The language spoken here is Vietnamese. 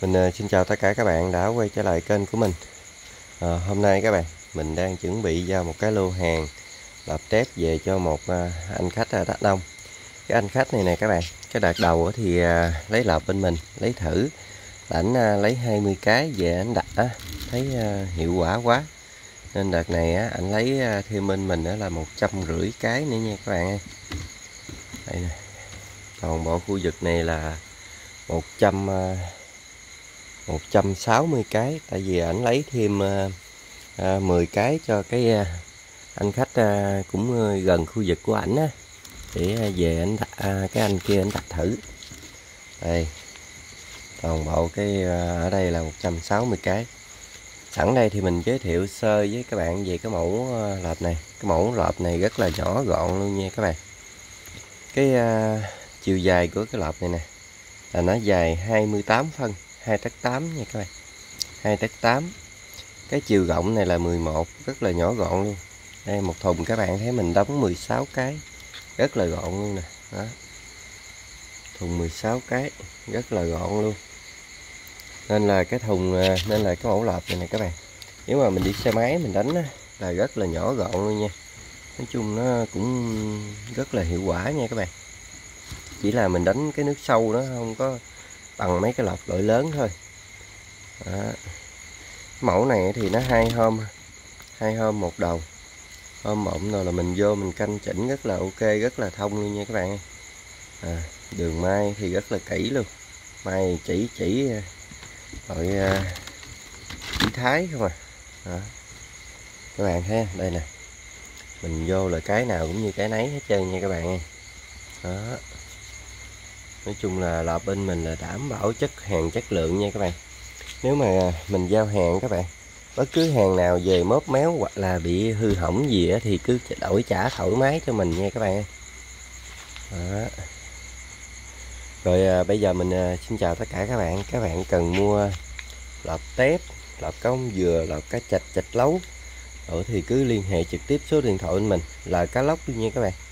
Mình xin chào tất cả các bạn đã quay trở lại kênh của mình. Hôm nay các bạn, mình đang chuẩn bị ra một cái lô hàng lợp test về cho một anh khách ở Đắk Nông. Cái anh khách này nè các bạn, cái đợt đầu thì lấy lợp bên mình, lấy thử. Ảnh lấy 20 cái về anh đặt thấy hiệu quả quá. Nên đợt này ảnh lấy thêm bên mình là 150 cái nữa nha các bạn ơi. Đây nè. Toàn bộ khu vực này là 160 cái, tại vì ảnh lấy thêm 10 cái cho cái anh khách cũng gần khu vực của ảnh để về ảnh cái anh kia ảnh đặt thử. Đây. Toàn bộ cái ở đây là 160 cái. Sẵn đây thì mình giới thiệu sơ với các bạn về cái mẫu lợp này. Cái mẫu lợp này rất là nhỏ gọn luôn nha các bạn. Cái chiều dài của cái lợp này nè là nó dài 28 phân, 2,8 nha các bạn, 2,8. Cái chiều rộng này là 11, rất là nhỏ gọn luôn. Đây một thùng các bạn thấy mình đóng 16 cái, rất là gọn luôn nè. Đó. Thùng 16 cái, rất là gọn luôn. Nên là cái mẫu lợp này nè các bạn. Nếu mà mình đi xe máy mình đánh là rất là nhỏ gọn luôn nha. Nói chung nó cũng rất là hiệu quả nha các bạn. Chỉ là mình đánh cái nước sâu nó không có bằng mấy cái lợp loại lớn thôi. Đó. Mẫu này thì nó hai hôm một đầu, hôm mộng rồi là mình vô mình canh chỉnh rất là ok, rất là thông luôn nha các bạn. Đường may thì rất là kỹ luôn, may chỉ loại chỉ Thái không à. Đó. Các bạn thấy đây nè, mình vô là cái nào cũng như cái nấy hết trơn nha các bạn ơi. Đó. Nói chung là lợp bên mình là đảm bảo chất lượng nha các bạn. Nếu mà mình giao hàng các bạn, bất cứ hàng nào về mớp méo hoặc là bị hư hỏng gì thì cứ đổi trả thoải mái cho mình nha các bạn. Đó. Rồi bây giờ mình xin chào tất cả các bạn. Các bạn cần mua lợp tép, lợp cá ông dừa, lợp cá chạch, chạch lấu thì cứ liên hệ trực tiếp số điện thoại bên mình là Cá Lóc luôn nha các bạn.